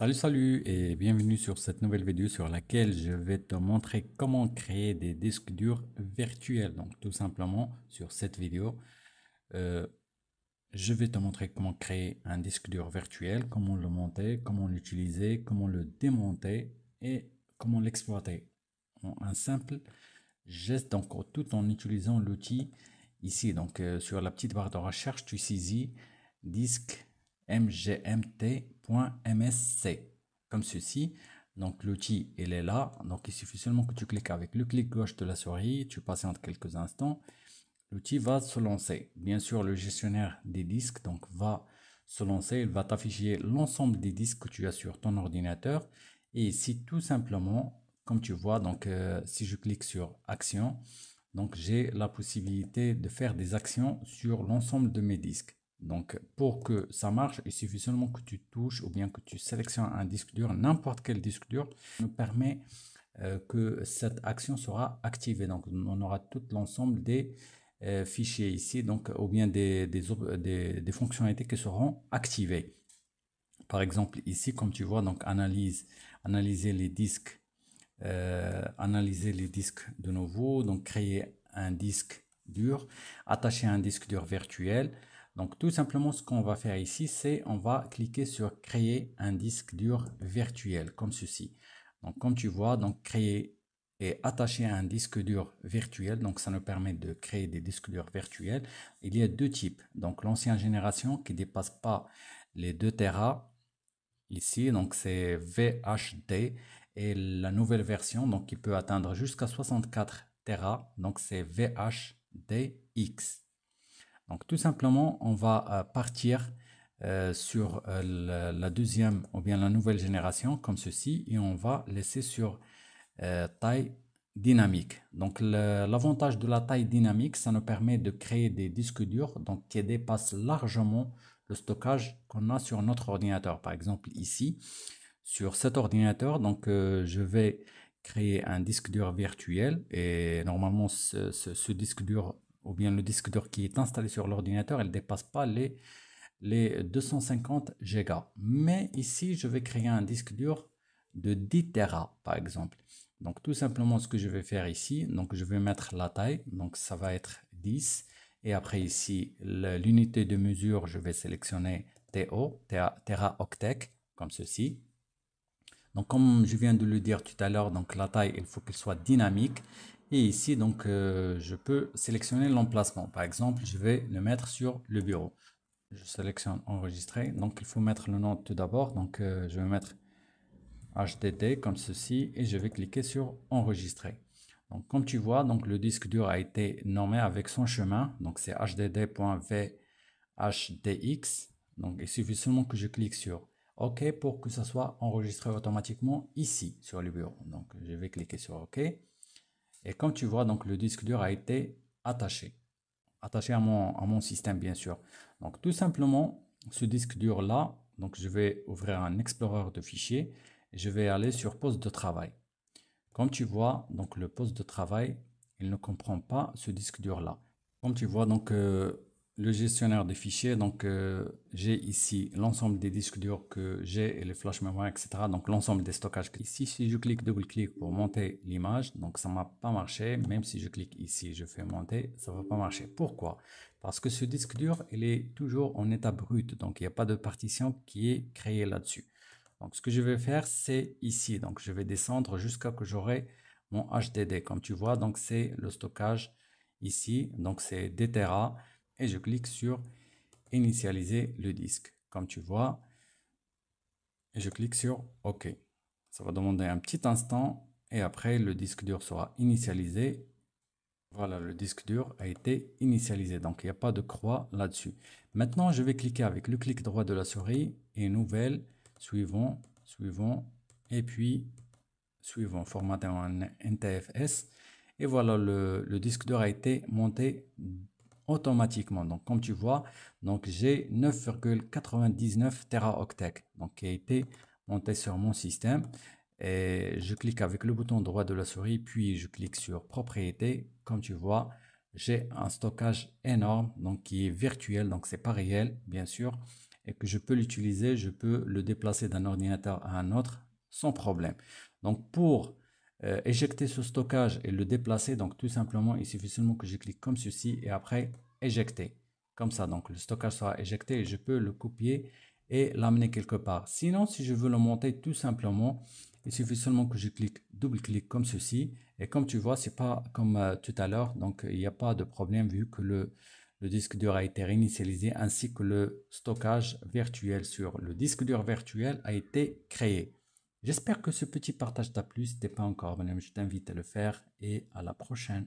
Salut et bienvenue sur cette nouvelle vidéo sur laquelle je vais te montrer comment créer des disques durs virtuels. Donc tout simplement sur cette vidéo, je vais te montrer comment créer un disque dur virtuel, comment le monter, comment l'utiliser, comment le démonter et comment l'exploiter. Un simple geste, donc tout en utilisant l'outil ici. Donc sur la petite barre de recherche, tu saisis disque mgmt.msc comme ceci. Donc l'outil il est là, donc il suffit seulement que tu cliques avec le clic gauche de la souris, tu patientes quelques instants, l'outil va se lancer. Bien sûr le gestionnaire des disques donc va se lancer, il va t'afficher l'ensemble des disques que tu as sur ton ordinateur. Et ici tout simplement comme tu vois, donc si je clique sur action, donc j'ai la possibilité de faire des actions sur l'ensemble de mes disques. Donc pour que ça marche, il suffit seulement que tu touches ou bien que tu sélectionnes un disque dur, n'importe quel disque dur nous permet que cette action sera activée. Donc on aura tout l'ensemble des fichiers ici, donc ou bien des fonctionnalités qui seront activées. Par exemple ici comme tu vois, donc analyser les disques de nouveau, donc créer un disque dur, attacher un disque dur virtuel. Donc tout simplement ce qu'on va faire ici, c'est on va cliquer sur créer un disque dur virtuel comme ceci. Donc comme tu vois, donc créer et attacher un disque dur virtuel, donc ça nous permet de créer des disques durs virtuels. Il y a deux types, donc l'ancienne génération qui ne dépasse pas les 2 Tera ici, donc c'est VHD, et la nouvelle version donc qui peut atteindre jusqu'à 64 Tera, donc c'est VHDX. Donc tout simplement, on va partir sur la deuxième ou bien la nouvelle génération comme ceci, et on va laisser sur taille dynamique. Donc l'avantage de la taille dynamique, ça nous permet de créer des disques durs donc qui dépassent largement le stockage qu'on a sur notre ordinateur. Par exemple ici, sur cet ordinateur, donc je vais créer un disque dur virtuel, et normalement ce disque dur ou bien le disque dur qui est installé sur l'ordinateur, il ne dépasse pas les 250 Go. Mais ici, je vais créer un disque dur de 10 Tera, par exemple. Donc, tout simplement, ce que je vais faire ici, donc je vais mettre la taille, donc ça va être 10. Et après ici, l'unité de mesure, je vais sélectionner TO, Teraoctet, comme ceci. Donc, comme je viens de le dire tout à l'heure, donc la taille, il faut qu'elle soit dynamique. Et ici, donc, je peux sélectionner l'emplacement. Par exemple, je vais le mettre sur le bureau. Je sélectionne enregistrer. Donc, il faut mettre le nom tout d'abord. Donc, je vais mettre HDD comme ceci et je vais cliquer sur enregistrer. Donc, comme tu vois, donc, le disque dur a été nommé avec son chemin. Donc, c'est HDD.VHDX. Donc, il suffit seulement que je clique sur OK pour que ça soit enregistré automatiquement ici sur le bureau. Donc, je vais cliquer sur OK. Et comme tu vois, donc le disque dur a été attaché à mon système, bien sûr. Donc tout simplement, ce disque dur là, donc je vais ouvrir un explorer de fichiers et je vais aller sur poste de travail. Comme tu vois, donc le poste de travail, il ne comprend pas ce disque dur là. Comme tu vois, donc le gestionnaire des fichiers, donc j'ai ici l'ensemble des disques durs que j'ai et les flash mémoire, etc. Donc l'ensemble des stockages. Ici, si je clique double-clic pour monter l'image, donc ça m'a pas marché. Même si je clique ici, je fais monter, ça va pas marcher. Pourquoi? Parce que ce disque dur, il est toujours en état brut. Donc il n'y a pas de partition qui est créée là-dessus. Donc ce que je vais faire, c'est ici. Donc je vais descendre jusqu'à que j'aurai mon HDD. Comme tu vois, donc c'est le stockage ici. Donc c'est des Tera. Et je clique sur initialiser le disque comme tu vois et je clique sur OK. Ça va demander un petit instant et après le disque dur sera initialisé. Voilà, le disque dur a été initialisé, donc il n'y a pas de croix là dessus. Maintenant je vais cliquer avec le clic droit de la souris et nouvelle, suivant et puis suivant, formaté en NTFS. Et voilà, le disque dur a été monté automatiquement. Donc comme tu vois, donc j'ai 9,99 teraoctets donc qui a été monté sur mon système, et je clique avec le bouton droit de la souris puis je clique sur propriétés. Comme tu vois, j'ai un stockage énorme donc qui est virtuel, donc c'est pas réel bien sûr, et que je peux l'utiliser, je peux le déplacer d'un ordinateur à un autre sans problème. Donc pour éjecter ce stockage et le déplacer, donc tout simplement, il suffit seulement que je clique comme ceci et après éjecter. Comme ça, donc le stockage sera éjecté et je peux le copier et l'amener quelque part. Sinon, si je veux le monter, tout simplement, il suffit seulement que je clique, double-clique comme ceci. Et comme tu vois, c'est pas comme tout à l'heure, donc il n'y a pas de problème vu que le disque dur a été réinitialisé ainsi que le stockage virtuel sur le disque dur virtuel a été créé. J'espère que ce petit partage t'a plu. Si t'es pas encore abonné, je t'invite à le faire et à la prochaine.